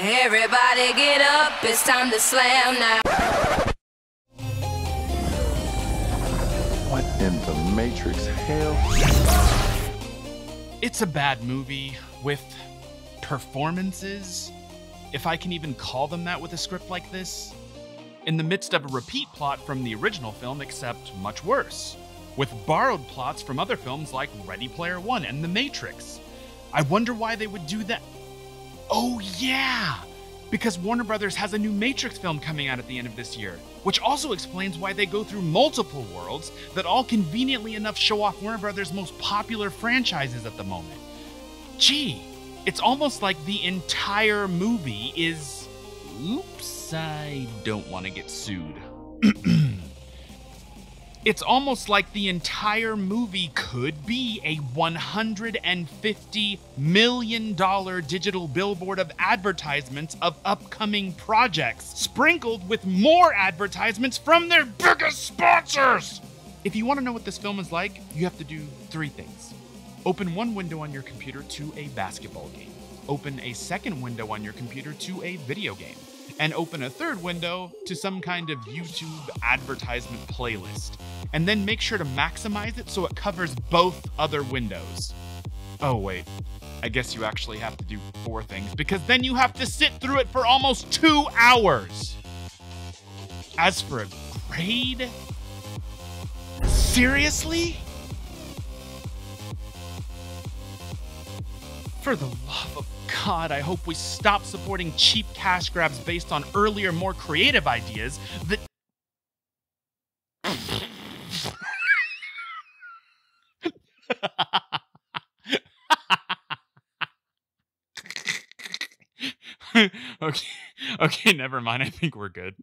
Everybody get up, it's time to slam now. What in the Matrix hell? It's a bad movie with performances, if I can even call them that with a script like this, in the midst of a repeat plot from the original film, except much worse, with borrowed plots from other films like Ready Player One and The Matrix. I wonder why they would do that. Oh yeah, because Warner Brothers has a new Matrix film coming out at the end of this year, which also explains why they go through multiple worlds that all conveniently enough show off Warner Brothers' most popular franchises at the moment. Gee, it's almost like the entire movie is... Oops, I don't want to get sued. It's almost like the entire movie could be a $150 million digital billboard of advertisements of upcoming projects, sprinkled with more advertisements from their biggest sponsors! If you want to know what this film is like, you have to do three things. Open one window on your computer to a basketball game. Open a second window on your computer to a video game. And open a third window to some kind of YouTube advertisement playlist. And then make sure to maximize it so it covers both other windows. Oh wait, I guess you actually have to do four things, because then you have to sit through it for almost 2 hours. As for a grade? Seriously? For the love of God, I hope we stop supporting cheap cash grabs based on earlier, more creative ideas that... Okay, never mind. I think we're good.